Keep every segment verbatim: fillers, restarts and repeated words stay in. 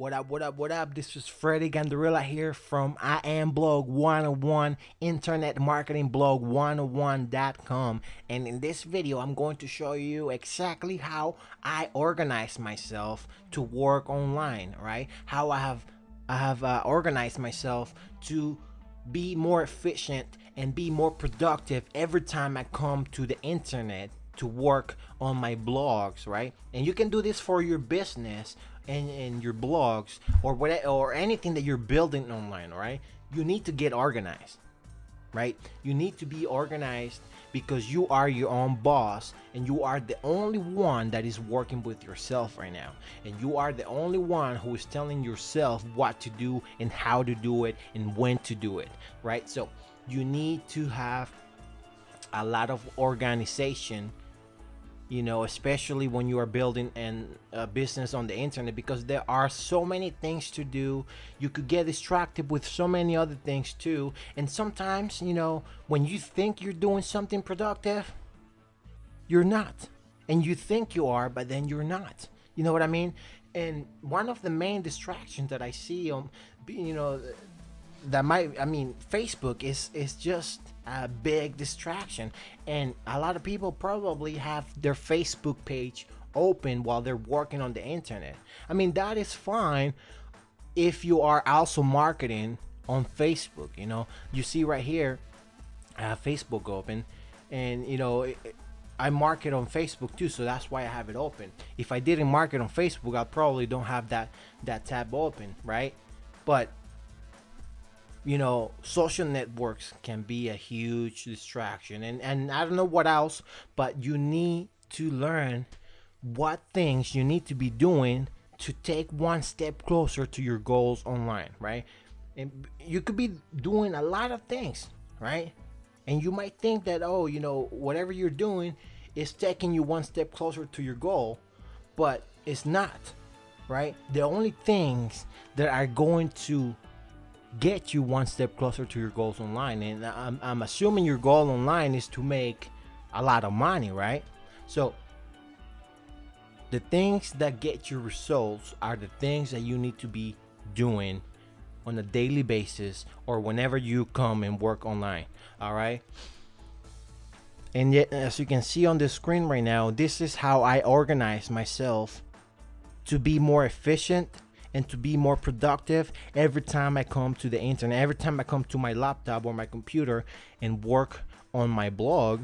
What up, what up, what up? This is Freddy Gandarilla here from I Am Blog one oh one, Internet Marketing Blog one oh one dot com. And in this video, I'm going to show you exactly how I organize myself to work online, right? How I have, I have uh, organized myself to be more efficient and be more productive every time I come to the internet to work on my blogs, right? And you can do this for your business and, and your blogs or what or anything that you're building online, right? You need to get organized, right? You need to be organized because you are your own boss and you are the only one that is working with yourself right now, and you are the only one who is telling yourself what to do and how to do it and when to do it, right? So you need to have a lot of organization, you know, especially when you are building an, a business on the internet, because there are so many things to do. You could get distracted with so many other things too. And sometimes, you know, when you think you're doing something productive, you're not. And you think you are, but then you're not. You know what I mean? And one of the main distractions that I see on, you know, that might, I mean, Facebook is, is just a big distraction, and a lot of people probably have their Facebook page open while they're working on the internet. I mean, that is fine if you are also marketing on Facebook. You know, you see right here, I have Facebook open, and you know, it, I market on Facebook too, so that's why I have it open. If I didn't market on Facebook, I probably don't have that that tab open, right? But you know, social networks can be a huge distraction, and and I don't know what else, but you need to learn what things you need to be doing to take one step closer to your goals online, right? And you could be doing a lot of things, right? And you might think that, oh, you know, whatever you're doing is taking you one step closer to your goal, but it's not, right? The only things that are going to get you one step closer to your goals online, and I'm, I'm assuming your goal online is to make a lot of money, right? So the things that get you results are the things that you need to be doing on a daily basis or whenever you come and work online, all right? And yet, as you can see on the screen right now, this is how I organize myself to be more efficient and to be more productive every time I come to the internet, every time I come to my laptop or my computer and work on my blog.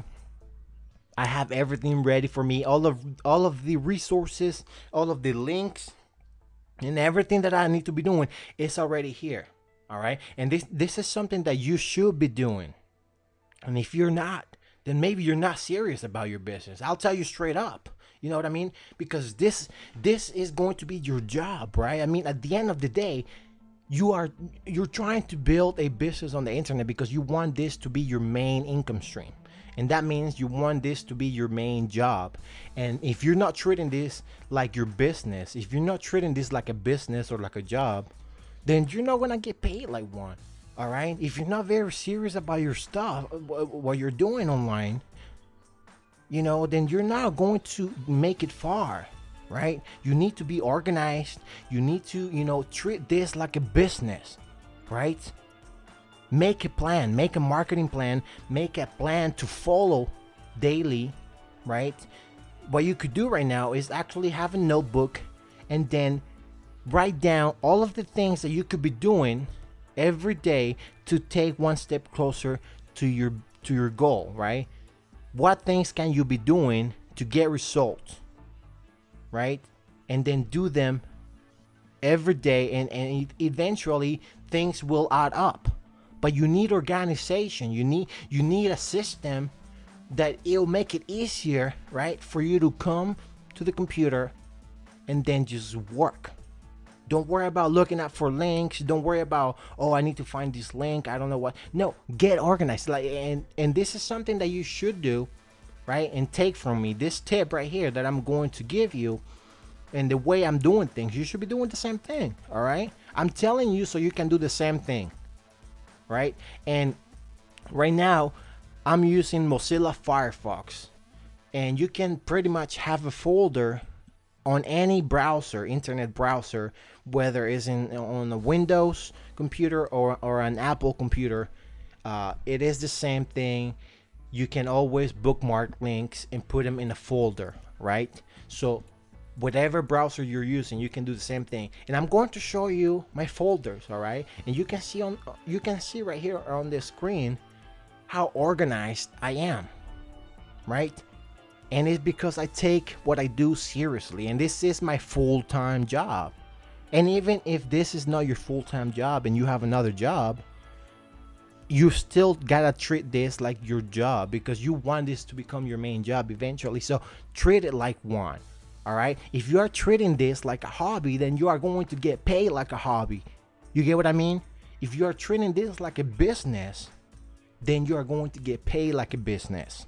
I have everything ready for me, all of all of the resources, all of the links, and everything that I need to be doing is already here, all right? And this this is something that you should be doing, and if you're not, then maybe you're not serious about your business. I'll tell you straight up. You know what I mean? Because this this is going to be your job, right? I mean, at the end of the day, you are you're trying to build a business on the internet because you want this to be your main income stream. And that means you want this to be your main job. And if you're not treating this like your business, if you're not treating this like a business or like a job, then you're not gonna get paid like one, all right? If you're not very serious about your stuff, what you're doing online, you know, then you're not going to make it far, right? You need to be organized. You need to, you know, treat this like a business, right? Make a plan, make a marketing plan, make a plan to follow daily, right? What you could do right now is actually have a notebook and then write down all of the things that you could be doing every day to take one step closer to your to your goal, right? What things can you be doing to get results, right? And then do them every day, and, and eventually things will add up. But you need organization. You need you need a system that it'll make it easier, right, for you to come to the computer and then just work. Don't worry about looking up for links. Don't worry about, oh, I need to find this link, I don't know what. No, get organized. Like, and, and this is something that you should do, right? And take from me this tip right here that I'm going to give you, and the way I'm doing things. You should be doing the same thing, all right? I'm telling you so you can do the same thing, right? And right now, I'm using Mozilla Firefox, and you can pretty much have a folder on any browser, internet browser, whether it's in on a Windows computer or, or an Apple computer, uh, it is the same thing. You can always bookmark links and put them in a folder, right? So whatever browser you're using, you can do the same thing. And I'm going to show you my folders, all right? And you can see on you can see right here on the screen how organized I am, right? And it's because I take what I do seriously, and this is my full-time job. And even if this is not your full-time job and you have another job, you still gotta treat this like your job, because you want this to become your main job eventually. So treat it like one, all right? If you are treating this like a hobby, then you are going to get paid like a hobby. You get what I mean? If you are treating this like a business, then you are going to get paid like a business,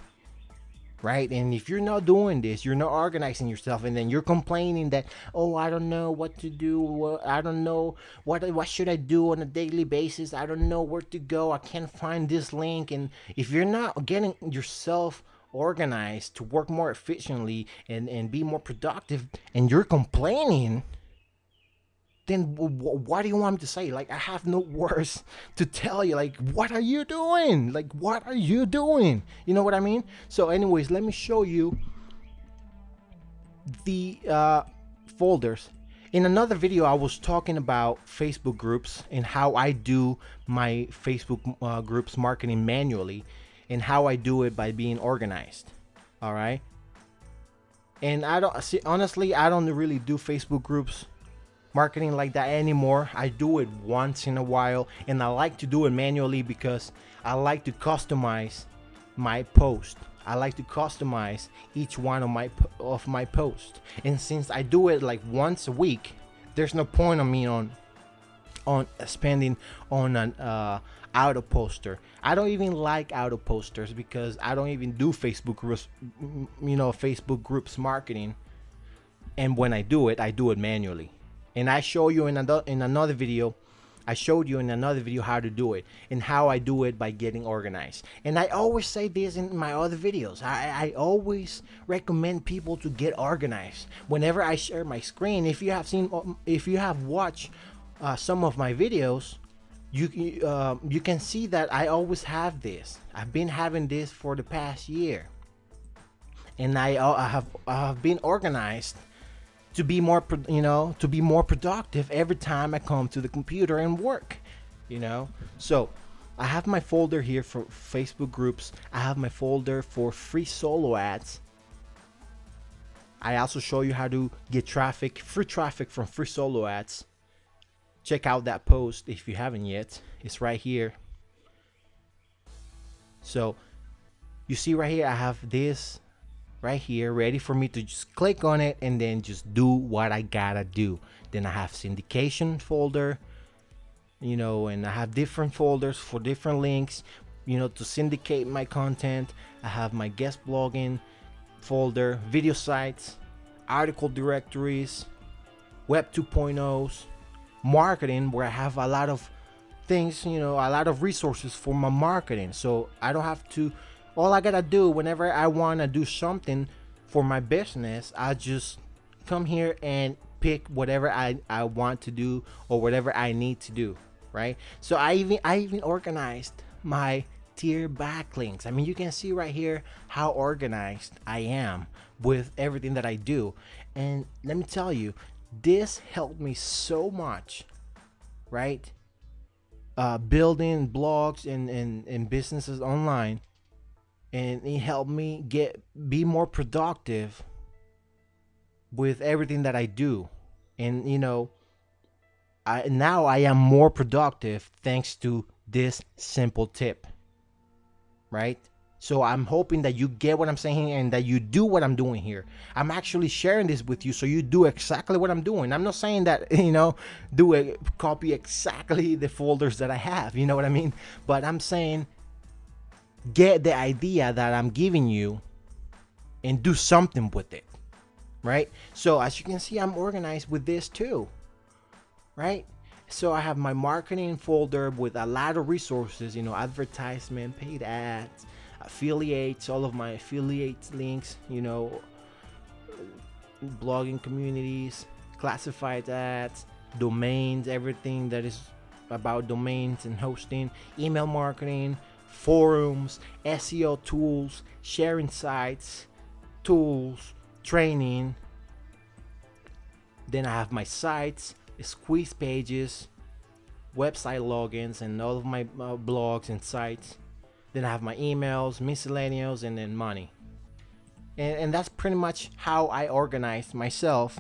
right? And if you're not doing this, you're not organizing yourself, and then you're complaining that, oh, I don't know what to do, I don't know what what should I do on a daily basis, I don't know where to go, I can't find this link. And if you're not getting yourself organized to work more efficiently and and be more productive, and you're complaining, then what do you want me to say? Like, I have no words to tell you. Like, what are you doing? Like, what are you doing? You know what I mean? So anyways, let me show you the uh, folders. In another video, I was talking about Facebook groups and how I do my Facebook uh, groups marketing manually, and how I do it by being organized, all right? And I don't see, honestly, I don't really do Facebook groups marketing like that anymore. I do it once in a while, and I like to do it manually because I like to customize my post. I like to customize each one of my of my posts. And since I do it like once a week, there's no point on me on on spending on an uh, auto poster. I don't even like auto posters because I don't even do Facebook groups, you know, Facebook groups marketing. And when I do it, I do it manually. And I show you in another in another video, I showed you in another video how to do it, and how I do it by getting organized. And I always say this in my other videos. I, I always recommend people to get organized. Whenever I share my screen, if you have seen, if you have watched uh, some of my videos, you uh, you can see that I always have this. I've been having this for the past year, and I, I have I have been organized to be more, you know, to be more productive every time I come to the computer and work, you know. So I have my folder here for Facebook groups. I have my folder for free solo ads. I also show you how to get traffic, free traffic from free solo ads. Check out that post if you haven't yet. It's right here. So you see right here, I have this right here ready for me to just click on it and then just do what I gotta do. Then I have syndication folder, you know, and I have different folders for different links, you know, to syndicate my content. I have my guest blogging folder, video sites, article directories, web two point ohs, marketing, where I have a lot of things, you know, a lot of resources for my marketing. So I don't have to, all I gotta do whenever I wanna do something for my business, I just come here and pick whatever I, I want to do or whatever I need to do, right? So I even I even organized my tier backlinks. I mean, you can see right here how organized I am with everything that I do. And let me tell you, this helped me so much, right? Uh, building blogs and, and, and businesses online. And it helped me get be more productive with everything that I do. And you know, I now I am more productive thanks to this simple tip, right? So I'm hoping that you get what I'm saying and that you do what I'm doing here. I'm actually sharing this with you so you do exactly what I'm doing. I'm not saying that, you know, do a copy exactly the folders that I have, you know what I mean? But I'm saying, get the idea that I'm giving you and do something with it, right? So as you can see, I'm organized with this too, right? So I have my marketing folder with a lot of resources, you know, advertisement, paid ads, affiliates, all of my affiliate links, you know, blogging communities, classified ads, domains, everything that is about domains and hosting, email marketing, forums, S E O tools, sharing sites, tools, training. Then I have my sites, squeeze pages, website logins, and all of my uh, blogs and sites. Then I have my emails, miscellaneous, and then money. And, and that's pretty much how I organize myself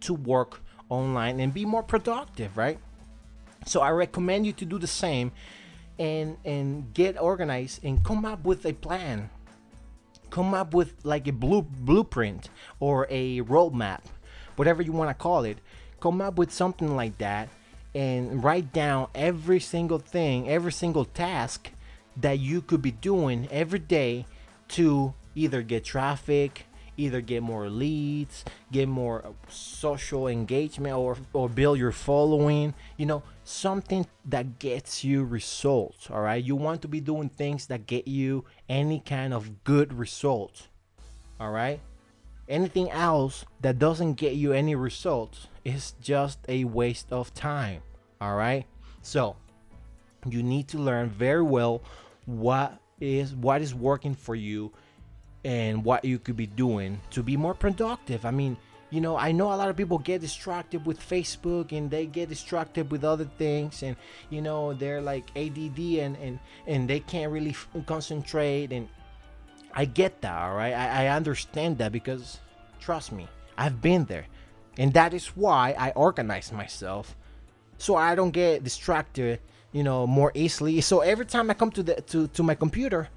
to work online and be more productive, right? So I recommend you to do the same and and get organized and come up with a plan. Come up with like a blue blueprint or a roadmap, whatever you want to call it. Come up with something like that and write down every single thing, every single task that you could be doing every day to either get traffic, either get more leads, get more social engagement, or, or build your following, you know, something that gets you results. All right, you want to be doing things that get you any kind of good results. All right, anything else that doesn't get you any results is just a waste of time. All right, so you need to learn very well what is what is working for you and what you could be doing to be more productive. I mean, you know, I know a lot of people get distracted with Facebook and they get distracted with other things, and you know, they're like A D D and and and they can't really f concentrate, and I get that, all right? I, I understand that, because trust me, I've been there, and that is why I organize myself so I don't get distracted, you know, more easily. So every time I come to the to, to my computer,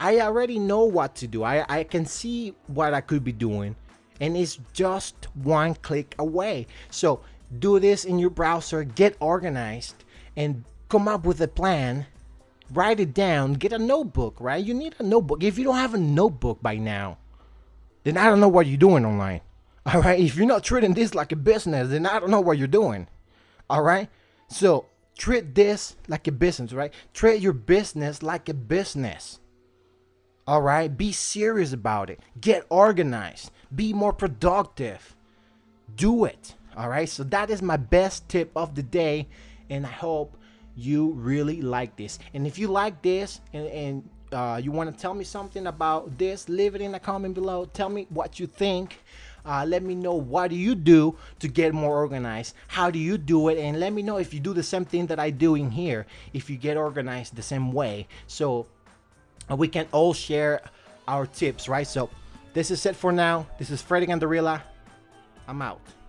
I already know what to do. I, I can see what I could be doing, and it's just one click away. So do this in your browser, get organized, and come up with a plan. Write it down, get a notebook, right? You need a notebook. If you don't have a notebook by now, then I don't know what you're doing online. All right, if you're not treating this like a business, then I don't know what you're doing. All right, so treat this like a business, right? Treat your business like a business. All right, be serious about it. Get organized, be more productive, do it. All right, so that is my best tip of the day, and I hope you really like this. And if you like this and, and uh, you want to tell me something about this, leave it in a comment below. Tell me what you think. Uh, let me know, what do you do to get more organized? How do you do it? And let me know if you do the same thing that I do in here, if you get organized the same way. So we can all share our tips, right? So this is it for now. This is Freddy Gandarilla. I'm out.